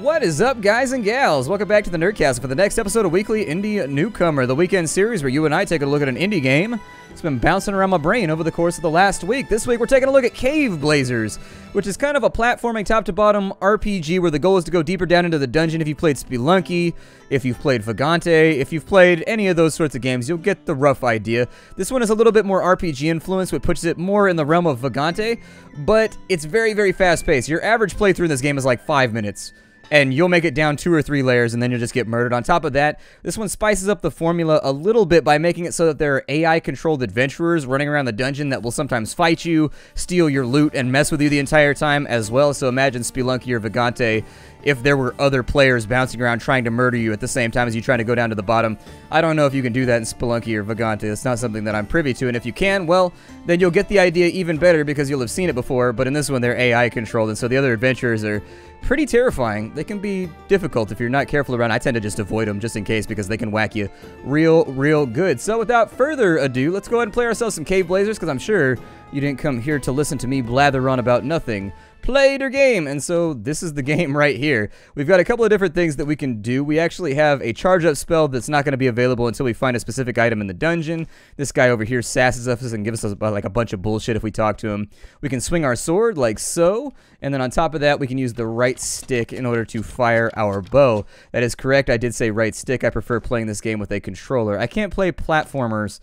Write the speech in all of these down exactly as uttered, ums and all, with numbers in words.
What is up, guys and gals? Welcome back to the Nerdcastle for the next episode of Weekly Indie Newcomer, the weekend series where you and I take a look at an indie game. It's been bouncing around my brain over the course of the last week. This week we're taking a look at Caveblazers, which is kind of a platforming top-to-bottom R P G where the goal is to go deeper down into the dungeon. If you've played Spelunky, if you've played Vagante, if you've played any of those sorts of games, you'll get the rough idea. This one is a little bit more R P G influenced, which puts it more in the realm of Vagante, but it's very, very fast-paced. Your average playthrough in this game is like five minutes. And you'll make it down two or three layers, and then you'll just get murdered. On top of that, this one spices up the formula a little bit by making it so that there are A I-controlled adventurers running around the dungeon that will sometimes fight you, steal your loot, and mess with you the entire time as well. So imagine Spelunky or Vagante if there were other players bouncing around trying to murder you at the same time as you trying to go down to the bottom. I don't know if you can do that in Spelunky or Vagante. It's not something that I'm privy to, and if you can, well, then you'll get the idea even better because you'll have seen it before, but in this one, they're A I-controlled, and so the other adventurers are pretty terrifying. They can be difficult if you're not careful around. I tend to just avoid them just in case because they can whack you real, real good. So without further ado, let's go ahead and play ourselves some Caveblazers because I'm sure you didn't come here to listen to me blather on about nothing. Played or game, and so this is the game right here. We've got a couple of different things that we can do. We actually have a charge up spell that's not going to be available until we find a specific item in the dungeon. This guy over here sasses us and gives us like a bunch of bullshit if we talk to him. We can swing our sword like so, and then on top of that we can use the right stick in order to fire our bow. That is correct, I did say right stick. I prefer playing this game with a controller. I can't play platformers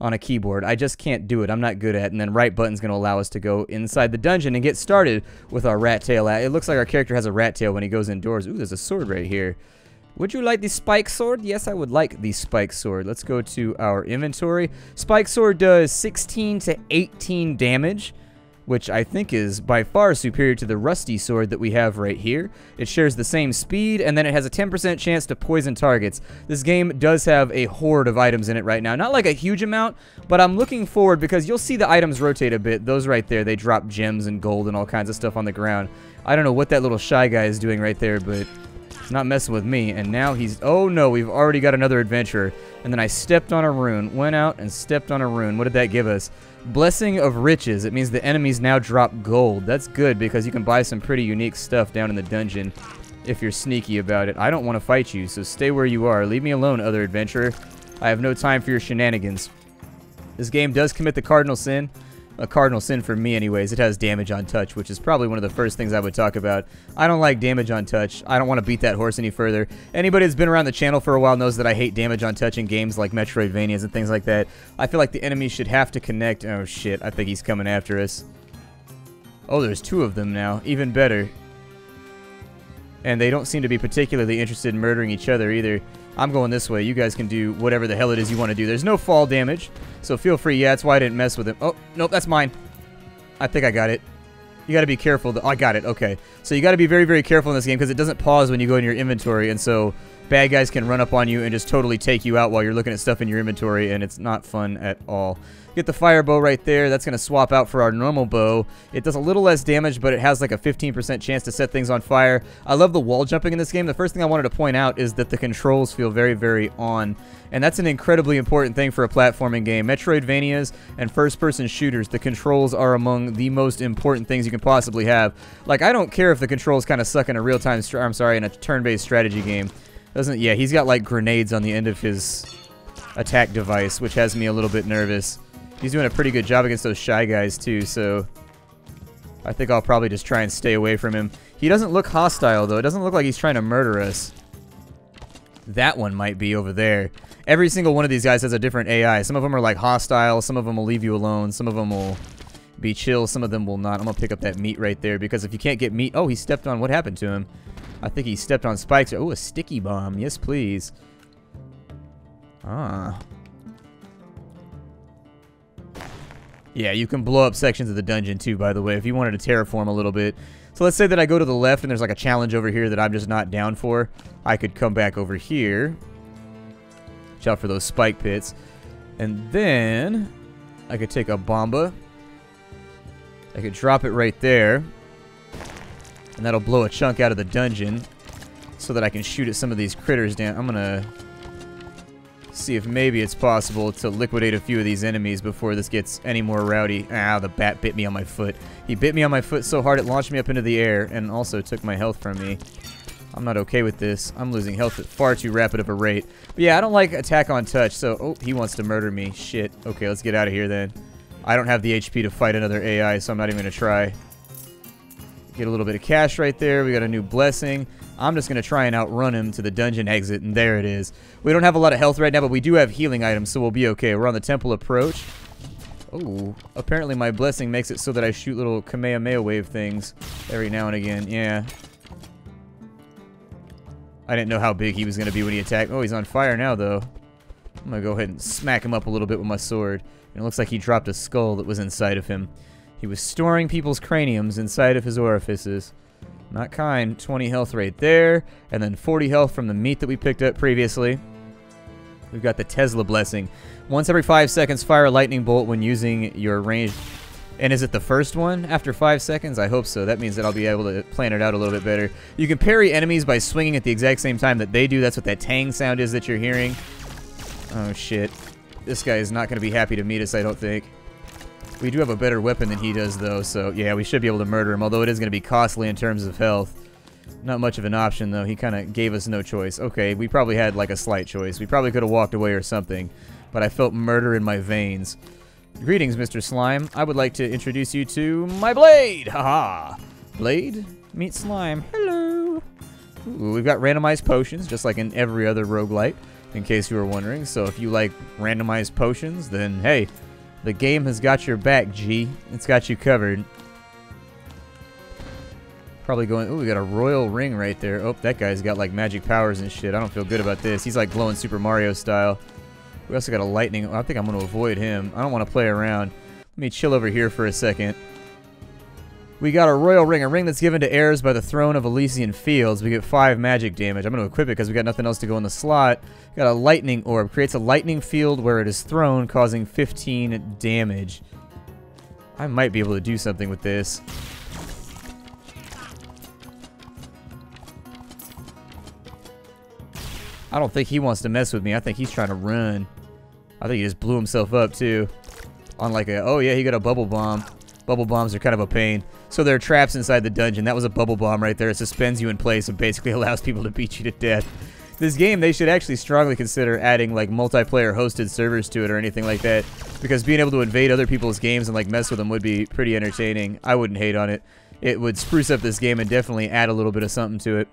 on a keyboard. I just can't do it. I'm not good at it. And then right button's going to allow us to go inside the dungeon and get started with our rat tail. It looks like our character has a rat tail when he goes indoors. Ooh, there's a sword right here. Would you like the spike sword? Yes, I would like the spike sword. Let's go to our inventory. Spike sword does sixteen to eighteen damage, which I think is by far superior to the rusty sword that we have right here. It shares the same speed, and then it has a ten percent chance to poison targets. This game does have a horde of items in it right now. Not like a huge amount, but I'm looking forward because you'll see the items rotate a bit. Those right there, they drop gems and gold and all kinds of stuff on the ground. I don't know what that little shy guy is doing right there, but it's not messing with me. And now he's, oh no, we've already got another adventurer. And then I stepped on a rune, went out and stepped on a rune. What did that give us? Blessing of Riches. It means the enemies now drop gold. That's good because you can buy some pretty unique stuff down in the dungeon if you're sneaky about it. I don't want to fight you, so stay where you are. Leave me alone, other adventurer. I have no time for your shenanigans. This game does commit the cardinal sin. A cardinal sin for me anyways. It has damage on touch, which is probably one of the first things I would talk about. I don't like damage on touch. I don't want to beat that horse any further. Anybody that's been around the channel for a while knows that I hate damage on touch in games like Metroidvanias and things like that. I feel like the enemy should have to connect. Oh shit, I think he's coming after us. Oh, there's two of them now. Even better. And they don't seem to be particularly interested in murdering each other either. I'm going this way. You guys can do whatever the hell it is you want to do. There's no fall damage, so feel free. Yeah, that's why I didn't mess with him. Oh, nope, that's mine. I think I got it. You got to be careful. Oh, I got it. Okay. So you got to be very, very careful in this game because it doesn't pause when you go in your inventory, and so bad guys can run up on you and just totally take you out while you're looking at stuff in your inventory, and it's not fun at all. Get the fire bow right there. That's going to swap out for our normal bow. It does a little less damage, but it has like a fifteen percent chance to set things on fire. I love the wall jumping in this game. The first thing I wanted to point out is that the controls feel very, very on, and that's an incredibly important thing for a platforming game. Metroidvanias and first-person shooters, the controls are among the most important things you can possibly have. Like, I don't care if the controls kind of suck in a real-time, I'm sorry, in a turn-based strategy game. Doesn't, yeah, he's got like grenades on the end of his attack device, which has me a little bit nervous. He's doing a pretty good job against those shy guys too, so I think I'll probably just try and stay away from him. He doesn't look hostile though. It doesn't look like he's trying to murder us. That one might be over there. Every single one of these guys has a different A I. Some of them are like hostile, some of them will leave you alone, some of them will be chill, some of them will not. I'm gonna pick up that meat right there because if you can't get meat, oh, he stepped on, what happened to him? I think he stepped on spikes. Oh, a sticky bomb. Yes, please. Ah. Yeah, you can blow up sections of the dungeon too, by the way, if you wanted to terraform a little bit. So let's say that I go to the left and there's like a challenge over here that I'm just not down for. I could come back over here. Watch out for those spike pits. And then I could take a bomba. I could drop it right there. And that'll blow a chunk out of the dungeon so that I can shoot at some of these critters down. I'm gonna see if maybe it's possible to liquidate a few of these enemies before this gets any more rowdy. Ah, the bat bit me on my foot. He bit me on my foot so hard it launched me up into the air and also took my health from me. I'm not okay with this. I'm losing health at far too rapid of a rate. But yeah, I don't like attack on touch, so... Oh, he wants to murder me. Shit. Okay, let's get out of here then. I don't have the H P to fight another A I, so I'm not even going to try. Get a little bit of cash right there. We got a new blessing. I'm just going to try and outrun him to the dungeon exit, and there it is. We don't have a lot of health right now, but we do have healing items, so we'll be okay. We're on the temple approach. Oh, apparently my blessing makes it so that I shoot little Kamehameha wave things every now and again. Yeah. I didn't know how big he was going to be when he attacked. Oh, he's on fire now, though. I'm going to go ahead and smack him up a little bit with my sword. And it looks like he dropped a skull that was inside of him. He was storing people's craniums inside of his orifices. Not kind. twenty health right there. And then forty health from the meat that we picked up previously. We've got the Tesla blessing. Once every five seconds, fire a lightning bolt when using your range. And is it the first one after five seconds? I hope so. That means that I'll be able to plan it out a little bit better. You can parry enemies by swinging at the exact same time that they do. That's what that tang sound is that you're hearing. Oh, shit. This guy is not going to be happy to meet us, I don't think. We do have a better weapon than he does, though. So, yeah, we should be able to murder him, although it is going to be costly in terms of health. Not much of an option, though. He kind of gave us no choice. Okay, we probably had, like, a slight choice. We probably could have walked away or something, but I felt murder in my veins. Greetings, Mister Slime. I would like to introduce you to my blade! Haha! Blade, meet Slime. Hello! Ooh, we've got randomized potions, just like in every other roguelite, in case you were wondering. So if you like randomized potions, then hey, the game has got your back, G. It's got you covered. Probably going... Ooh, we got a royal ring right there. Oh, that guy's got, like, magic powers and shit. I don't feel good about this. He's, like, glowing Super Mario style. We also got a lightning... I think I'm going to avoid him. I don't want to play around. Let me chill over here for a second. We got a royal ring. A ring that's given to heirs by the throne of Elysian Fields. We get five magic damage. I'm going to equip it because we got nothing else to go in the slot. We got a lightning orb. Creates a lightning field where it is thrown, causing fifteen damage. I might be able to do something with this. I don't think he wants to mess with me. I think he's trying to run. I think he just blew himself up, too. On like a... Oh, yeah, he got a bubble bomb. Bubble bombs are kind of a pain. So there are traps inside the dungeon. That was a bubble bomb right there. It suspends you in place and basically allows people to beat you to death. This game, they should actually strongly consider adding, like, multiplayer hosted servers to it or anything like that. Because being able to invade other people's games and, like, mess with them would be pretty entertaining. I wouldn't hate on it. It would spruce up this game and definitely add a little bit of something to it.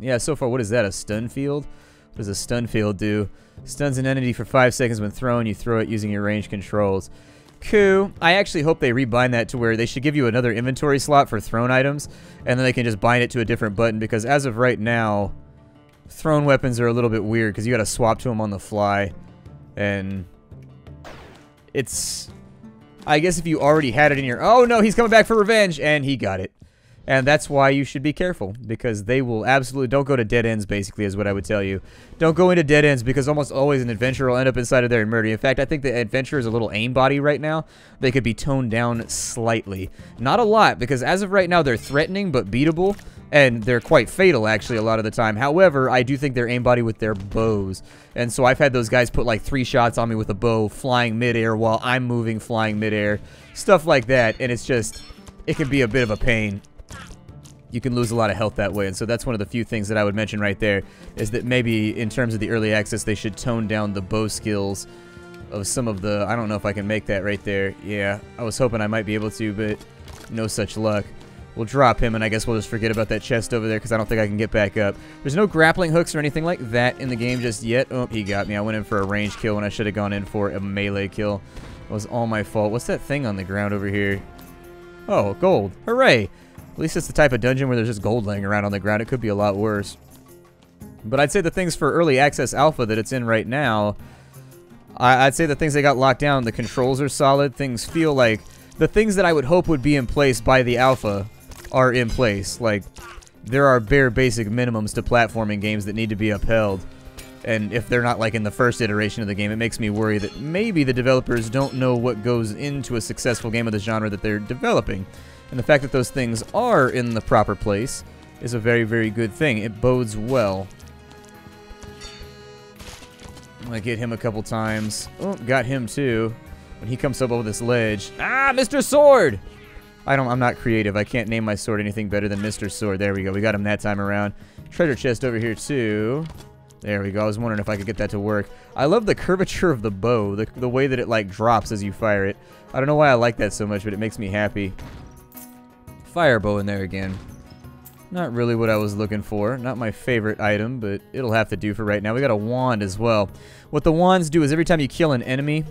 Yeah, so far, what is that, a stun field? What does a stun field do? Stuns an entity for five seconds when thrown. You throw it using your range controls. Cool. I actually hope they rebind that to where they should give you another inventory slot for thrown items, and then they can just bind it to a different button, because as of right now, thrown weapons are a little bit weird, because you got to swap to them on the fly, and it's... I guess if you already had it in your... Oh, no, he's coming back for revenge, and he got it. And that's why you should be careful, because they will absolutely... Don't go to dead ends, basically, is what I would tell you. Don't go into dead ends, because almost always an adventurer will end up inside of there and murder you. In fact, I think the adventurer is a little aimbotty right now. They could be toned down slightly. Not a lot, because as of right now, they're threatening, but beatable. And they're quite fatal, actually, a lot of the time. However, I do think they're aimbotty with their bows. And so I've had those guys put, like, three shots on me with a bow, flying midair while I'm moving, flying midair. Stuff like that, and it's just... It can be a bit of a pain. You can lose a lot of health that way, and so that's one of the few things that I would mention right there, is that maybe in terms of the early access, they should tone down the bow skills of some of the... I don't know if I can make that right there. Yeah, I was hoping I might be able to, but no such luck. We'll drop him, and I guess we'll just forget about that chest over there, because I don't think I can get back up. There's no grappling hooks or anything like that in the game just yet. Oh, he got me. I went in for a range kill when I should have gone in for a melee kill. It was all my fault. What's that thing on the ground over here? Oh, gold. Hooray! At least it's the type of dungeon where there's just gold laying around on the ground. It could be a lot worse. But I'd say the things for early access alpha that it's in right now, I I'd say the things they got locked down, the controls are solid. Things feel like... The things that I would hope would be in place by the alpha are in place. Like, there are bare basic minimums to platforming games that need to be upheld. And if they're not, like, in the first iteration of the game, it makes me worry that maybe the developers don't know what goes into a successful game of the genre that they're developing. And the fact that those things are in the proper place is a very, very good thing. It bodes well. I'm gonna get him a couple times. Oh, got him too. When he comes up over this ledge. Ah, Mister Sword! I don't, I'm not creative. I can't name my sword anything better than Mister Sword. There we go. We got him that time around. Treasure chest over here, too. There we go. I was wondering if I could get that to work. I love the curvature of the bow, the, the way that it, like, drops as you fire it. I don't know why I like that so much, but it makes me happy. Fire bow in there again. Not really what I was looking for. Not my favorite item, but it'll have to do for right now. We got a wand as well. What the wands do is every time you kill an enemy,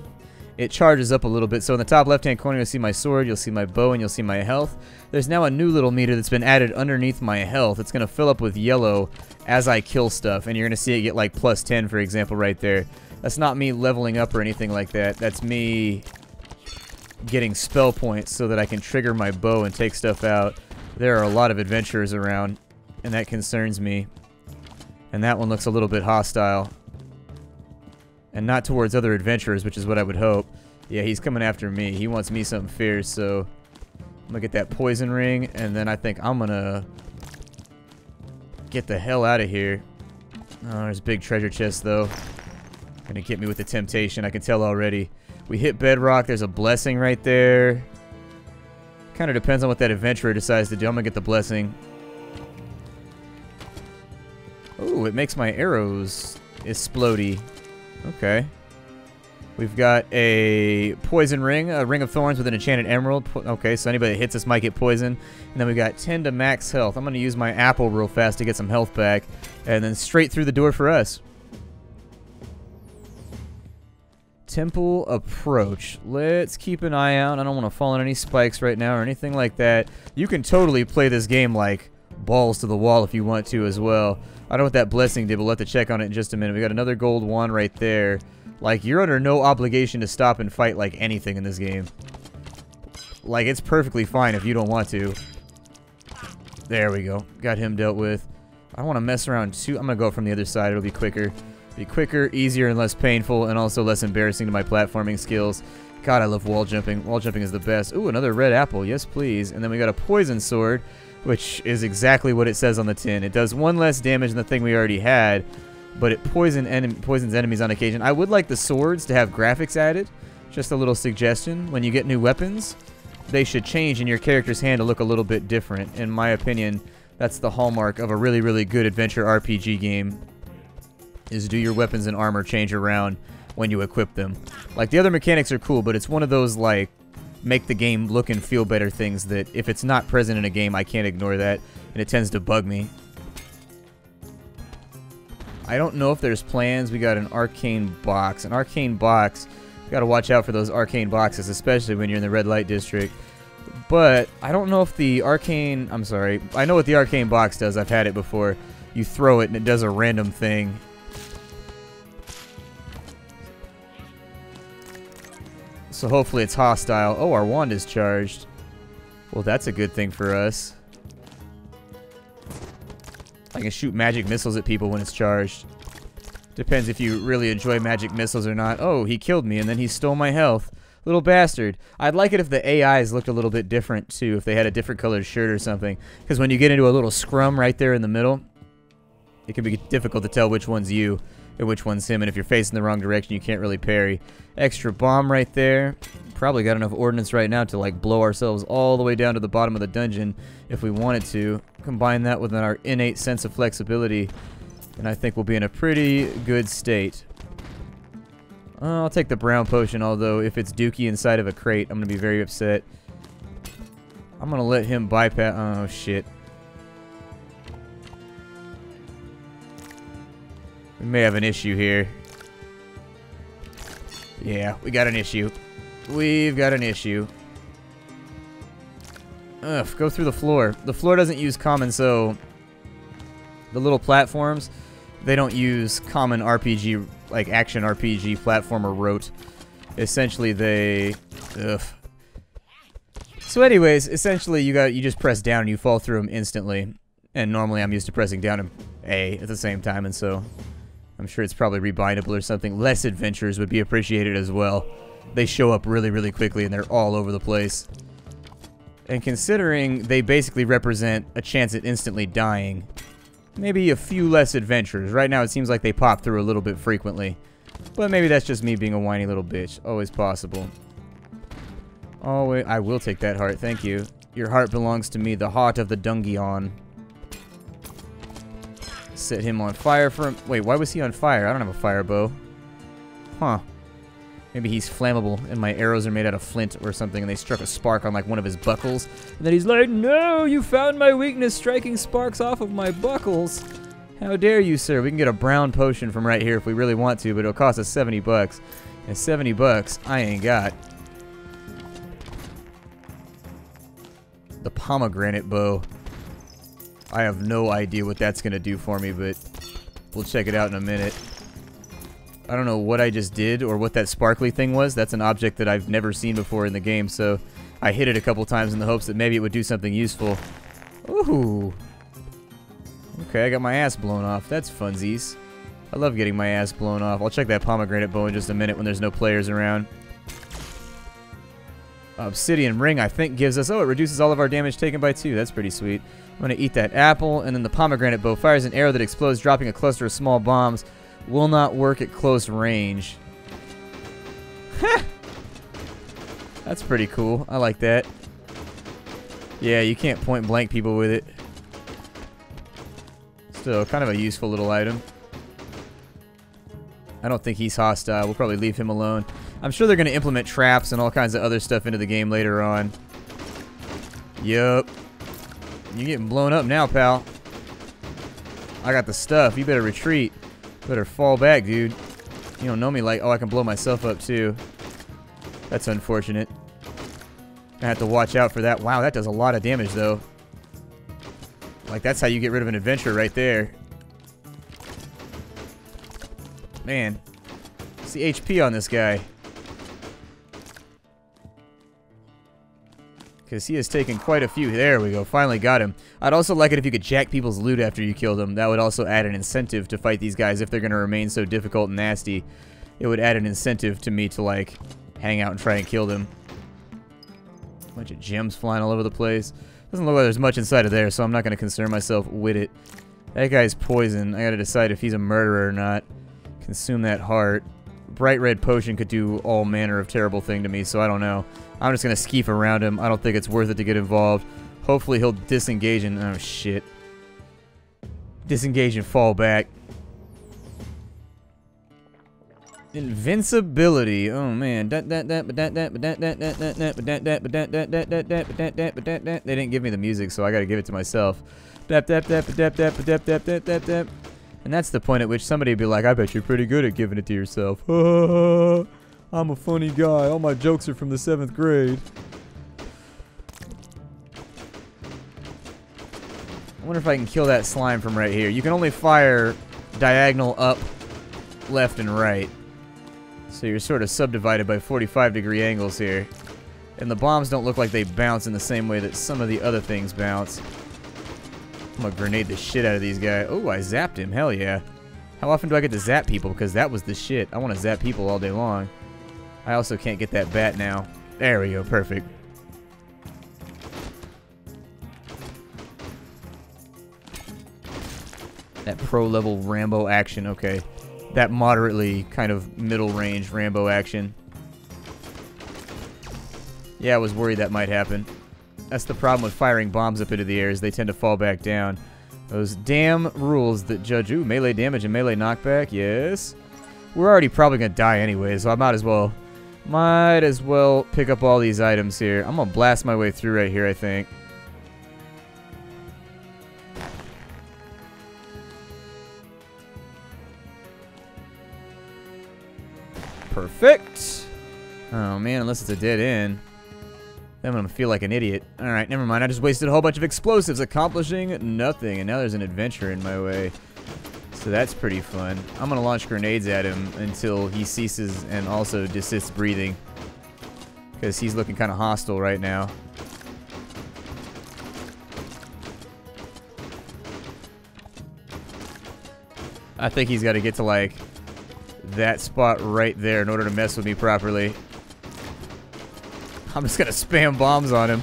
it charges up a little bit. So in the top left-hand corner, you'll see my sword, you'll see my bow, and you'll see my health. There's now a new little meter that's been added underneath my health. It's going to fill up with yellow as I kill stuff, and you're going to see it get like plus ten, for example, right there. That's not me leveling up or anything like that. That's me getting spell points so that I can trigger my bow and take stuff out. There are a lot of adventurers around, and that concerns me. And that one looks a little bit hostile. And not towards other adventurers, which is what I would hope. Yeah, he's coming after me. He wants me something fierce, so I'm gonna get that poison ring, and then I think I'm gonna get the hell out of here. Oh, there's a big treasure chest, though. Gonna get me with the temptation, I can tell already. We hit bedrock, there's a blessing right there. Kinda depends on what that adventurer decides to do. I'm gonna get the blessing. Oh, it makes my arrows explodey. Okay. We've got a poison ring, a ring of thorns with an enchanted emerald. Po okay, so anybody that hits us might get poison. And then we've got ten to max health. I'm going to use my apple real fast to get some health back. And then straight through the door for us. Temple approach. Let's keep an eye out. I don't want to fall on any spikes right now or anything like that. You can totally play this game like balls to the wall if you want to as well. I don't know what that blessing did, but we'll have to check on it in just a minute. We got another gold wand right there. Like, you're under no obligation to stop and fight like anything in this game. Like, it's perfectly fine if you don't want to. There we go. Got him dealt with. I don't want to mess around too. I'm going to go from the other side. It'll be quicker. Be quicker, easier, and less painful, and also less embarrassing to my platforming skills. God, I love wall jumping. Wall jumping is the best. Ooh, another red apple. Yes, please. And then we got a poison sword, which is exactly what it says on the tin. It does one less damage than the thing we already had, but it poison en poisons enemies on occasion. I would like the swords to have graphics added. Just a little suggestion. When you get new weapons, they should change and your character's hand to look a little bit different. In my opinion, that's the hallmark of a really, really good adventure R P G game, is do your weapons and armor change around when you equip them. Like, the other mechanics are cool, but it's one of those, like, make the game look and feel better things that if it's not present in a game, I can't ignore that, and it tends to bug me. I don't know if there's plans. We got an arcane box. An arcane box, you gotta watch out for those arcane boxes, especially when you're in the red light district. But I don't know if the arcane, I'm sorry, I know what the arcane box does. I've had it before. You throw it and it does a random thing. So hopefully it's hostile. Oh, our wand is charged. Well, that's a good thing for us. I can shoot magic missiles at people when it's charged. Depends if you really enjoy magic missiles or not. Oh, he killed me and then he stole my health. Little bastard. I'd like it if the A Is looked a little bit different too, if they had a different colored shirt or something. Because when you get into a little scrum right there in the middle, it can be difficult to tell which one's you, which one's him, and if you're facing the wrong direction, you can't really parry. Extra bomb right there. Probably got enough ordnance right now to, like, blow ourselves all the way down to the bottom of the dungeon if we wanted to. Combine that with our innate sense of flexibility, and I think we'll be in a pretty good state. Uh, I'll take the brown potion, although if it's Dookie inside of a crate, I'm going to be very upset. I'm going to let him bypass... Oh, shit. We may have an issue here. Yeah, we got an issue. We've got an issue. Ugh, go through the floor. The floor doesn't use common, so the little platforms, they don't use common R P G, like action R P G platformer rote. Essentially, they... Ugh. So anyways, essentially, you got you just press down and you fall through them instantly. And normally, I'm used to pressing down and A at the same time, and so... I'm sure it's probably rebindable or something. Less adventures would be appreciated as well. They show up really, really quickly, and they're all over the place. And considering they basically represent a chance at instantly dying, maybe a few less adventures. Right now, it seems like they pop through a little bit frequently. But maybe that's just me being a whiny little bitch. Always possible. Always. I will take that heart. Thank you. Your heart belongs to me, the heart of the Dungeon. Set him on fire for him. Wait, why was he on fire? I don't have a fire bow. Huh. Maybe he's flammable and my arrows are made out of flint or something and they struck a spark on like one of his buckles. And then he's like, no, you found my weakness striking sparks off of my buckles. How dare you, sir? We can get a brown potion from right here if we really want to, but it'll cost us seventy bucks. And seventy bucks, I ain't got. The pomegranate bow. I have no idea what that's gonna do for me, but we'll check it out in a minute. I don't know what I just did or what that sparkly thing was. That's an object that I've never seen before in the game, so I hit it a couple times in the hopes that maybe it would do something useful. Ooh. Okay, I got my ass blown off. That's funsies. I love getting my ass blown off. I'll check that pomegranate bow in just a minute when there's no players around. Obsidian ring, I think, gives us... Oh, it reduces all of our damage taken by two. That's pretty sweet. I'm going to eat that apple, and then the pomegranate bow fires an arrow that explodes, dropping a cluster of small bombs. Will not work at close range. Heh! That's pretty cool. I like that. Yeah, you can't point blank people with it. Still, kind of a useful little item. I don't think he's hostile. We'll probably leave him alone. I'm sure they're going to implement traps and all kinds of other stuff into the game later on. Yup. You're getting blown up now, pal. I got the stuff. You better retreat. Better fall back, dude. You don't know me like... Oh, I can blow myself up, too. That's unfortunate. I have to watch out for that. Wow, that does a lot of damage, though. Like, that's how you get rid of an adventure right there. Man. What's the H P on this guy? Because he has taken quite a few. There we go. Finally got him. I'd also like it if you could jack people's loot after you kill them. That would also add an incentive to fight these guys if they're going to remain so difficult and nasty. It would add an incentive to me to, like, hang out and try and kill them. Bunch of gems flying all over the place. Doesn't look like there's much inside of there, so I'm not going to concern myself with it. That guy's poison. I got to decide if he's a murderer or not. Consume that heart. Bright red potion could do all manner of terrible thing to me, so I don't know. I'm just going to skeef around him. I don't think it's worth it to get involved. Hopefully he'll disengage and... Oh, shit. Disengage and fall back. Invincibility. Oh, man. They didn't give me the music, so I got to give it to myself. And that's the point at which somebody would be like, I bet you're pretty good at giving it to yourself. I'm a funny guy. All my jokes are from the seventh grade. I wonder if I can kill that slime from right here. You can only fire diagonal up, left, and right. So you're sort of subdivided by forty-five degree angles here. And the bombs don't look like they bounce in the same way that some of the other things bounce. I'm gonna grenade the shit out of these guys. Oh, I zapped him. Hell yeah. How often do I get to zap people? Because that was the shit. I want to zap people all day long. I also can't get that bat now. There we go. Perfect. That pro-level Rambo action. Okay. That moderately kind of middle-range Rambo action. Yeah, I was worried that might happen. That's the problem with firing bombs up into the air is they tend to fall back down. Those damn rules that judge... Ooh, melee damage and melee knockback. Yes. We're already probably going to die anyway, so I might as well... Might as well pick up all these items here. I'm going to blast my way through right here, I think. Perfect. Oh, man, unless it's a dead end. Then I'm going to feel like an idiot. All right, never mind. I just wasted a whole bunch of explosives accomplishing nothing, and now there's an adventure in my way. So that's pretty fun. I'm going to launch grenades at him until he ceases and also desists breathing. Because he's looking kind of hostile right now. I think he's got to get to, like, that spot right there in order to mess with me properly. I'm just going to spam bombs on him.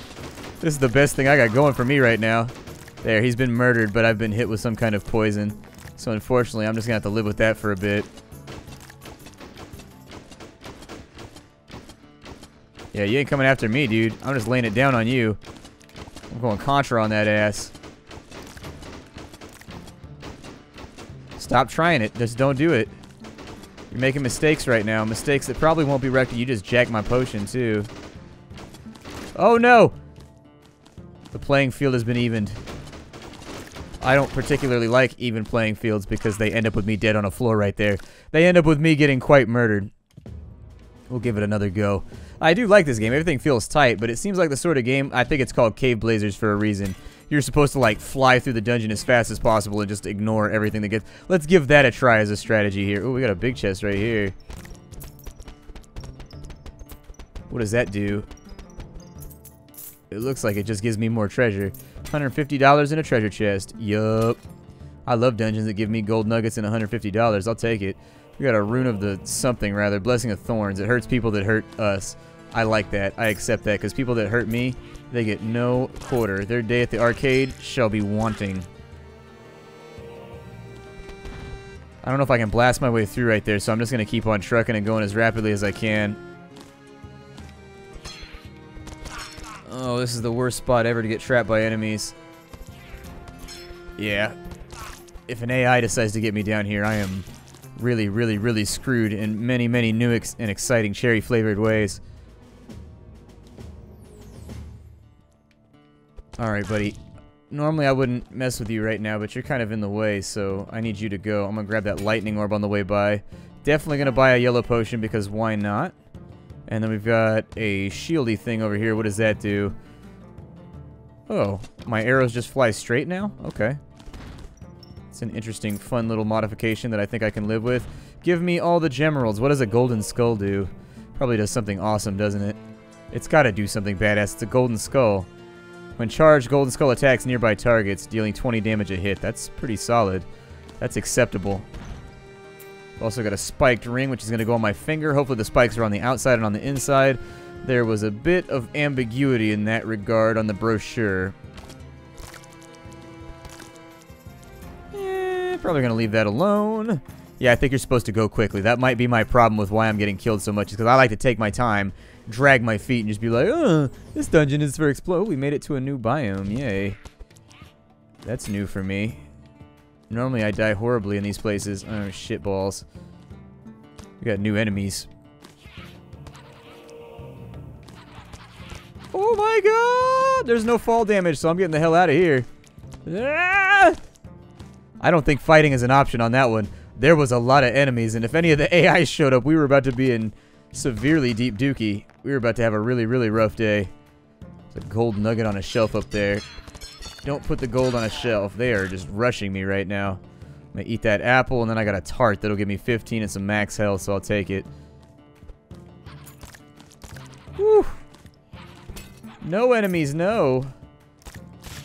This is the best thing I got going for me right now. There, he's been murdered, but I've been hit with some kind of poison. So unfortunately, I'm just going to have to live with that for a bit. Yeah, you ain't coming after me, dude. I'm just laying it down on you. I'm going Contra on that ass. Stop trying it. Just don't do it. You're making mistakes right now. Mistakes that probably won't be rectified. You just jacked my potion, too. Oh, no! The playing field has been evened. I don't particularly like even playing fields because they end up with me dead on a floor right there. They end up with me getting quite murdered. We'll give it another go. I do like this game. Everything feels tight, but it seems like the sort of game... I think it's called Caveblazers for a reason. You're supposed to, like, fly through the dungeon as fast as possible and just ignore everything that gets... Let's give that a try as a strategy here. Ooh, we got a big chest right here. What does that do? It looks like it just gives me more treasure. one hundred fifty dollars in a treasure chest. Yup. I love dungeons that give me gold nuggets and one hundred fifty dollars. I'll take it. We got a rune of the something, rather. Blessing of thorns. It hurts people that hurt us. I like that. I accept that, because people that hurt me, they get no quarter. Their day at the arcade shall be wanting. I don't know if I can blast my way through right there, so I'm just going to keep on trucking and going as rapidly as I can. Oh, this is the worst spot ever to get trapped by enemies. Yeah. If an A I decides to get me down here, I am really, really, really screwed in many, many new ex and exciting cherry-flavored ways. Alright, buddy. Normally I wouldn't mess with you right now, but you're kind of in the way, so I need you to go. I'm gonna grab that lightning orb on the way by. Definitely gonna buy a yellow potion, because why not? And then we've got a shieldy thing over here. What does that do? Oh, my arrows just fly straight now? Okay. It's an interesting, fun little modification that I think I can live with. Give me all the gemeralds. What does a golden skull do? Probably does something awesome, doesn't it? It's gotta do something badass. It's a golden skull. When charged, Golden Skull attacks nearby targets, dealing twenty damage a hit. That's pretty solid. That's acceptable. Also got a spiked ring, which is going to go on my finger. Hopefully the spikes are on the outside and on the inside. There was a bit of ambiguity in that regard on the brochure. Eh, probably going to leave that alone. Yeah, I think you're supposed to go quickly. That might be my problem with why I'm getting killed so much, is because I like to take my time, drag my feet, and just be like, oh, this dungeon is for explore. We made it to a new biome. Yay. That's new for me. Normally I die horribly in these places. Oh, shit balls. We got new enemies. Oh my god! There's no fall damage, so I'm getting the hell out of here. Ah! I don't think fighting is an option on that one. There was a lot of enemies, and if any of the A I showed up, we were about to be in severely deep dookie. We were about to have a really, really rough day. There's a gold nugget on a shelf up there. Don't put the gold on a shelf. They are just rushing me right now. I'm gonna eat that apple, and then I got a tart that'll give me fifteen and some max health, so I'll take it. Whew. No enemies, no.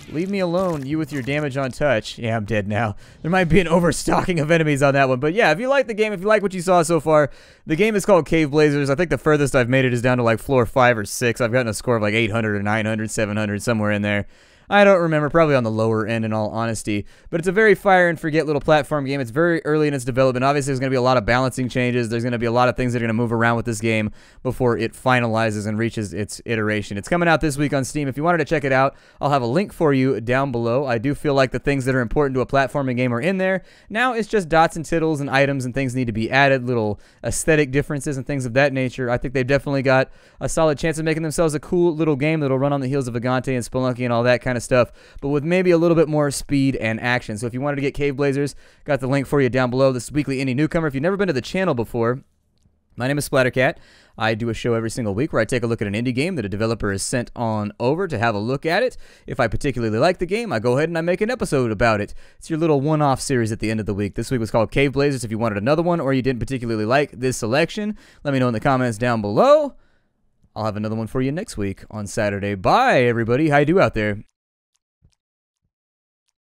Leave me alone, you with your damage on touch. Yeah, I'm dead now. There might be an overstocking of enemies on that one. But yeah, if you like the game, if you like what you saw so far, the game is called Caveblazers. I think the furthest I've made it is down to like floor five or six. I've gotten a score of like eight hundred or nine hundred, seven hundred, somewhere in there. I don't remember, probably on the lower end in all honesty. But it's a very fire and forget little platform game. It's very early in its development. Obviously, there's going to be a lot of balancing changes. There's going to be a lot of things that are going to move around with this game before it finalizes and reaches its iteration. It's coming out this week on Steam. If you wanted to check it out, I'll have a link for you down below. I do feel like the things that are important to a platforming game are in there. Now it's just dots and tittles and items and things need to be added, little aesthetic differences and things of that nature. I think they've definitely got a solid chance of making themselves a cool little game that'll run on the heels of Vagante and Spelunky and all that kind of stuff, but with maybe a little bit more speed and action. So if you wanted to get Caveblazers, got the link for you down below. This is Weekly Indie Newcomer. If you've never been to the channel before, my name is Splattercat. I do a show every single week where I take a look at an indie game that a developer has sent on over to have a look at it. If I particularly like the game, I go ahead and I make an episode about it. It's your little one-off series at the end of the week. This week was called Caveblazers. If you wanted another one or you didn't particularly like this selection, let me know in the comments down below. I'll have another one for you next week on Saturday. Bye, everybody. How you do out there?